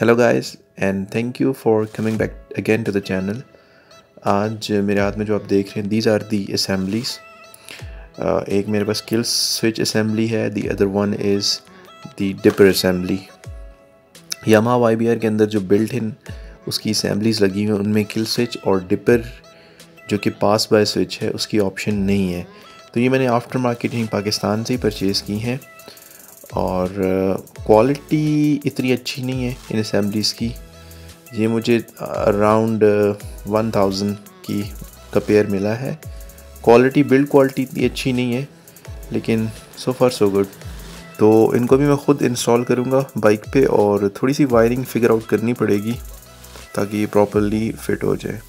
Hello guys and thank you for coming back again to the channel. आज मेरे हाथ में जो आप देख रहे हैं दीज आर दी असेंबलीज। एक मेरे पास किल स्विच असेंबली है, the other one is the dipper assembly. Yamaha YBR के अंदर जो बिल्ट इन उसकी असेंबलीज लगी हुई हैं उनमें किल स्विच और डिपर जो कि पास बाय स्विच है उसकी ऑप्शन नहीं है। तो ये मैंने आफ्टर मार्केटिंग पाकिस्तान से ही परचेज़ की हैं और क्वालिटी इतनी अच्छी नहीं है इन असेंबलीज़ की। ये मुझे अराउंड 1000 की का पेयर मिला है। क्वालिटी बिल्ड क्वालिटी इतनी अच्छी नहीं है लेकिन सो फार सो गुड। तो इनको भी मैं ख़ुद इंस्टॉल करूँगा बाइक पे और थोड़ी सी वायरिंग फिगर आउट करनी पड़ेगी ताकि ये प्रॉपर्ली फिट हो जाए।